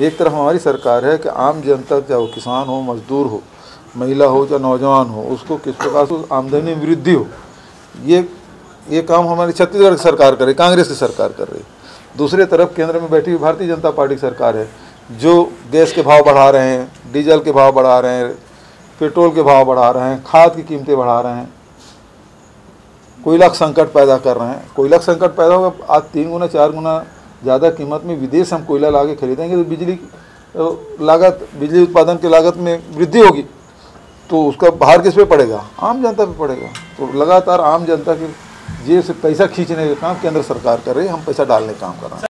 एक तरफ हमारी सरकार है कि आम जनता, चाहे वो किसान हो, मजदूर हो, महिला हो, चाहे नौजवान हो, उसको किस प्रकार से आमदनी में वृद्धि हो, ये काम हमारी छत्तीसगढ़ की सरकार कर रही, कांग्रेस की सरकार कर रही। दूसरी तरफ केंद्र में बैठी हुई भारतीय जनता पार्टी की सरकार है जो गैस के भाव बढ़ा रहे हैं, डीजल के भाव बढ़ा रहे हैं, पेट्रोल के भाव बढ़ा रहे हैं, खाद की कीमतें बढ़ा रहे हैं, कोयला का संकट पैदा कर रहे हैं। कोयला का संकट पैदा होगा, आज 3 गुना 4 गुना ज़्यादा कीमत में विदेश से हम कोयला ला के खरीदेंगे तो बिजली उत्पादन की लागत में वृद्धि होगी, तो उसका भार किस पे पड़ेगा? आम जनता पे पड़ेगा। तो लगातार आम जनता की जेब से पैसा खींचने का काम केंद्र सरकार कर रही है, हम पैसा डालने का काम कर रहे हैं।